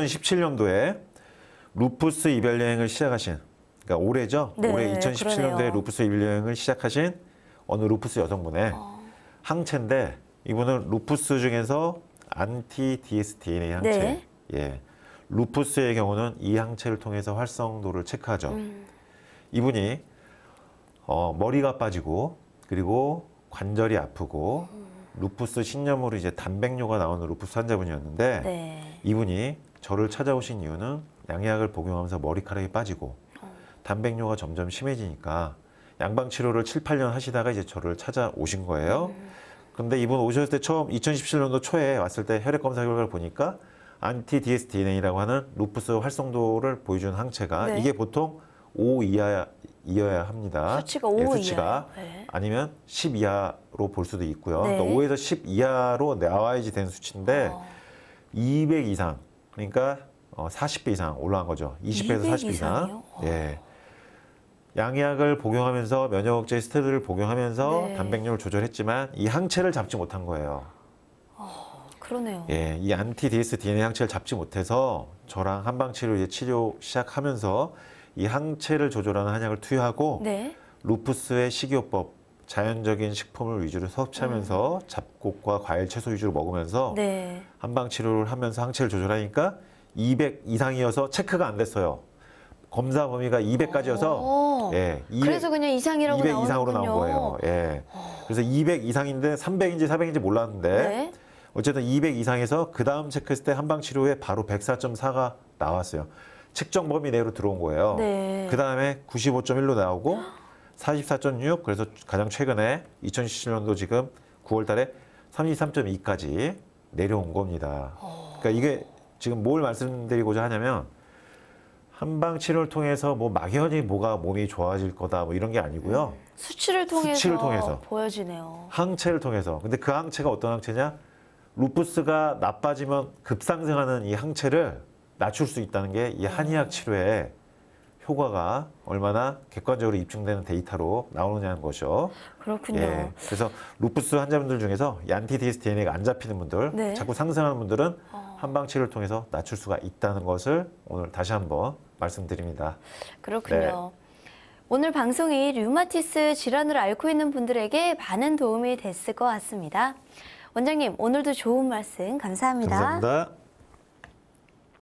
2017년도에 루푸스 이별 여행을 시작하신, 그러니까 올해죠? 네, 올해 2017년도에 그러네요. 루푸스 이별 여행을 시작하신 어느 루푸스 여성분의 항체인데, 이분은 루푸스 중에서 anti-dsDNA 항체. 네. 예. 루푸스의 경우는 이 항체를 통해서 활성도를 체크하죠. 이분이 머리가 빠지고, 그리고 관절이 아프고, 루푸스 신염으로 이제 단백뇨가 나오는 루푸스 환자분이었는데, 네. 이분이 저를 찾아오신 이유는 양약을 복용하면서 머리카락이 빠지고 단백뇨가 점점 심해지니까 양방치료를 7, 8년 하시다가 이제 저를 찾아오신 거예요. 근데 이분 오셨을 때 처음 2017년도 초에 왔을 때 혈액검사 결과를 보니까 anti-dsDNA라고 하는 루푸스 활성도를 보여주는 항체가, 네. 이게 보통 5 이하여야 합니다. 수치가 5 예, 수치가 이하요? 네. 아니면 10 이하로 볼 수도 있고요. 네. 그러니까 5에서 10 이하로 나와야지 된 수치인데 200 이상, 그러니까 40배 이상 올라간 거죠. 20배에서 40배 이상. 예. 양약을 복용하면서 면역 억제 스테로이드를 복용하면서, 네. 단백뇨를 조절했지만 이 항체를 잡지 못한 거예요. 그러네요. 예, 이 anti-dsDNA 항체를 잡지 못해서 저랑 한방치료 이제 치료 시작하면서 이 항체를 조절하는 한약을 투여하고, 네. 루푸스의 식이요법, 자연적인 식품을 위주로 섭취하면서 잡곡과 과일, 채소 위주로 먹으면서, 네. 한방치료를 하면서 항체를 조절하니까 200 이상이어서 체크가 안 됐어요. 검사 범위가 200까지여서 예, 200, 그래서 그냥 이상이라고 200 나오는군요. 이상으로 나온 거예요. 예. 그래서 200 이상인데 300인지 400인지 몰랐는데, 네. 어쨌든 200 이상에서 그 다음 체크했을 때 한방치료에 바로 104.4가 나왔어요. 측정 범위 내로 들어온 거예요. 네. 그 다음에 95.1로 나오고 44.6, 그래서 가장 최근에 2017년도 지금 9월 달에 33.2까지 내려온 겁니다. 그러니까 이게 지금 뭘 말씀드리고자 하냐면, 한방치료를 통해서 뭐 막연히 뭐가 몸이 좋아질 거다 뭐 이런 게 아니고요. 수치를 통해서 보여지네요. 항체를 통해서. 근데 그 항체가 어떤 항체냐? 루푸스가 나빠지면 급상승하는 이 항체를 낮출 수 있다는 게 이 한의학 치료의 효과가 얼마나 객관적으로 입증되는 데이터로 나오느냐는 것이죠. 그렇군요. 예, 그래서 루푸스 환자분들 중에서 anti-dsDNA가 안 잡히는 분들, 네. 자꾸 상승하는 분들은 한방치료를 통해서 낮출 수가 있다는 것을 오늘 다시 한번 말씀드립니다. 그렇군요. 네. 오늘 방송이 류마티스 질환을 앓고 있는 분들에게 많은 도움이 됐을 것 같습니다. 원장님, 오늘도 좋은 말씀 감사합니다. 감사합니다.